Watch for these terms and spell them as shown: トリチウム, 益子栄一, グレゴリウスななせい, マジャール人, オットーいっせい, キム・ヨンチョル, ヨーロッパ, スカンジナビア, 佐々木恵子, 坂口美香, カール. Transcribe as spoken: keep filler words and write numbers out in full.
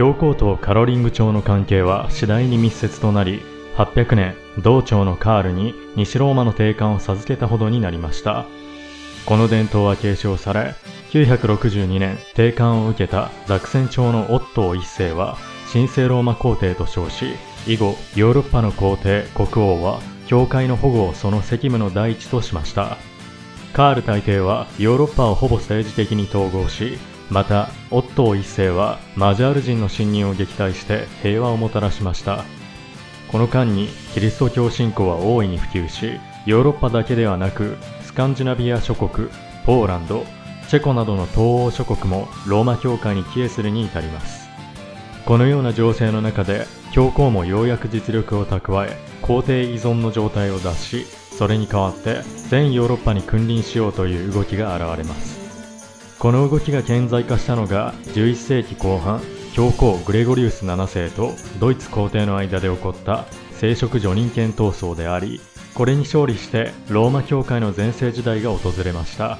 教皇とカロリング朝の関係は次第に密接となり、はっぴゃくねん同朝のカールに西ローマの定冠を授けたほどになりました。この伝統は継承され、きゅうひゃくろくじゅうにねん定冠を受けたザクセン朝のオットーいっせいは神聖ローマ皇帝と称し、以後ヨーロッパの皇帝国王は教会の保護をその責務の第一としました。カール大帝はヨーロッパをほぼ政治的に統合し、またオットーいっせいはマジャール人の侵入を撃退して平和をもたらしました。この間にキリスト教信仰は大いに普及し、ヨーロッパだけではなくスカンジナビア諸国、ポーランド、チェコなどの東欧諸国もローマ教会に帰依するに至ります。このような情勢の中で教皇もようやく実力を蓄え、皇帝依存の状態を脱し、それに代わって全ヨーロッパに君臨しようという動きが現れます。この動きが顕在化したのがじゅういっせいきこうはん、教皇グレゴリウスななせいとドイツ皇帝の間で起こった聖職叙任権闘争であり、これに勝利してローマ教会の全盛時代が訪れました。